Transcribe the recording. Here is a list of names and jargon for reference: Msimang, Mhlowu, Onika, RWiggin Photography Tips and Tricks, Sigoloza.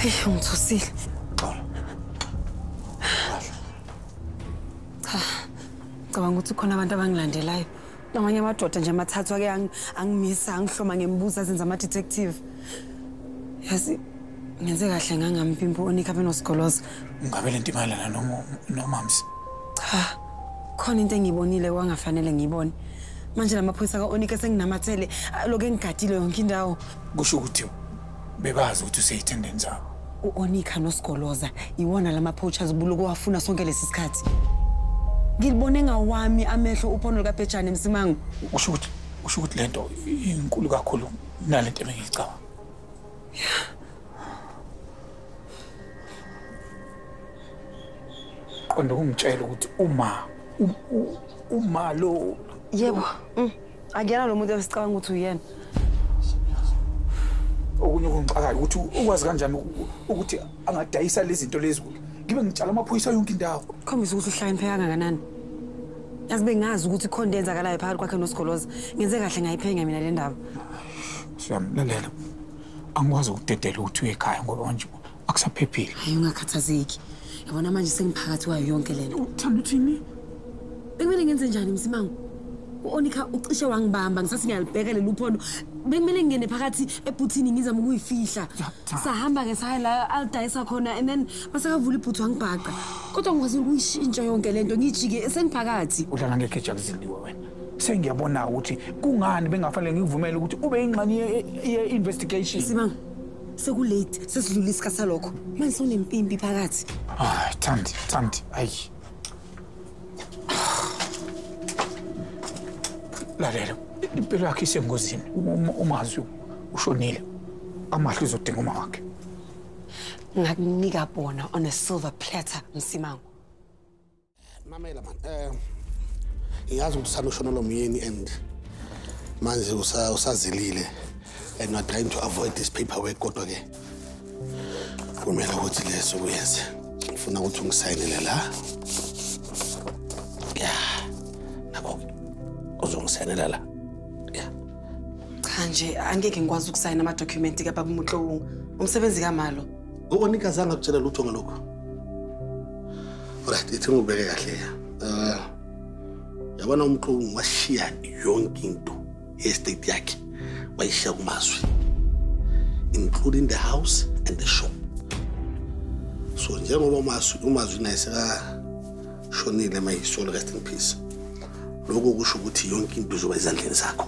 Hey, ungithusile. Cha, ngicabanga ukuthi khona abantu abangilandelayo. Lamanye amadoda nje amathathu ake angimisa, angihloma ngembuzo azenza ama detective. Yazi ngenze kahle ngangampimpo onika benosigoloza. Ungabe lento imalana nomamsi. Cha, khona into engiyibonile kwangafanele ngiyibone. Manje namaphoyisa kaOnika senginamathele lokho engigadile yonke indawo. Kusho ukuthi bebazi ukuthi useyithendenza zabo. uOnika nosigoloza iwona lamapoachers buluko wafuna sonke lesisikhathi. Ngilibone ngawami amehlo uphono kaBhejane Msimang. Kusho ukuthi lento inkulu kakhulu nalento engicabanga. Kodwa ungitshela ukuthi uma lo yebo, agena lo muntu esicabanga ukuthi uyena. Okunye kungixakayo ukuthi ukwazi kanjani ukuthi angadayisa lezi zinto lezi ngibe ngitshala amaphoyisa yonke indawo. Khombisa ukuthi uhlayipheka kanganani. Yazi bengazi ukuthi ikhona yenzakalayo phakathi kwakhe nosigoloza. Ngenze kahle ngayiphenya mina le ndaba. Siyamlalela. Angikwazi ukudedela ukuthi uye ekhaya ngoba manje akusaphephile. Hayi ungakhathazeki. Yabona manje sengiphakathi kwayo yonke lento. Uthanda uthini? Bekumele ngenze njani Msimang? uOnika ucishe wangibamba ngisathi ngiyalibhekele uphondo bekumele ngene phakathi ebhuthini ngizama ukuyifihla sahamba ke saye la alidayisa khona and then basakavula ibhuthu wangibhaqa kodwa ngikwazi ukuyishintsha yonke lento ngijike sengiphakathi udlala ngekheja kuziliwe wena sengiyabona ukuthi kungani bengafanele ngivumele ukuthi ube ingxenye yeinvestigation Msimang sekulate sesidlula isikasa lokho manje sonempimbi phakathi hayi tanti ayi Lalelo, impilo yakhe isengozini umazi ushonile amahlo izodinga uma wakhe. Ngakunika bona on a silver platter Msimang. Mamela man, iyazi ukuthi salushona lo myeni and manje usazilile and we're trying to avoid this paperwork kodwa ke kumele ukuthi leso kuyenze. Ngifuna ukuthi ungisayinele la. Senelala. Yeah. Cha nje angeke ngikwazi ukusayina ama document ka baba uMhlowu. Umsebenzi kamalo. uOnika zanga kutshela lutho ngalokho. Alright, ithi ngubeke kahle. Yabona uMhlowu washiya yonke into estate yakhe wayishiya kumazwe. Including the house and the shop. So njengoba umazwi nayise ka shonile mayisola rest in peace. Lokho kusho ukuthi yonke into izoba ezandleni zakho.